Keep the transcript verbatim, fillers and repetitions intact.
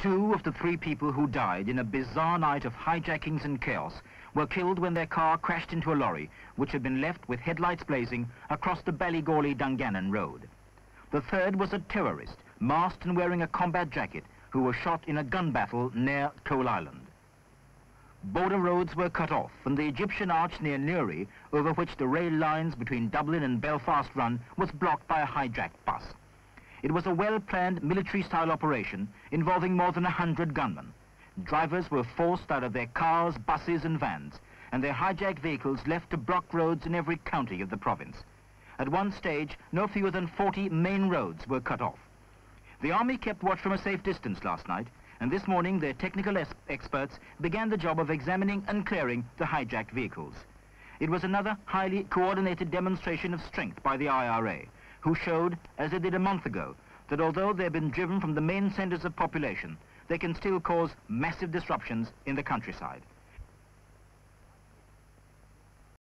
Two of the three people who died in a bizarre night of hijackings and chaos were killed when their car crashed into a lorry, which had been left with headlights blazing across the Ballygorley-Dungannon road. The third was a terrorist, masked and wearing a combat jacket, who was shot in a gun battle near Coal Island. Border roads were cut off, and the Egyptian arch near Newry, over which the rail lines between Dublin and Belfast run, was blocked by a hijacked bus. It was a well-planned military-style operation involving more than a hundred gunmen. Drivers were forced out of their cars, buses and vans, and their hijacked vehicles left to block roads in every county of the province. At one stage, no fewer than forty main roads were cut off. The army kept watch from a safe distance last night, and this morning their technical experts began the job of examining and clearing the hijacked vehicles. It was another highly coordinated demonstration of strength by the I R A, who showed, as they did a month ago, that although they've been driven from the main centres of population, they can still cause massive disruptions in the countryside.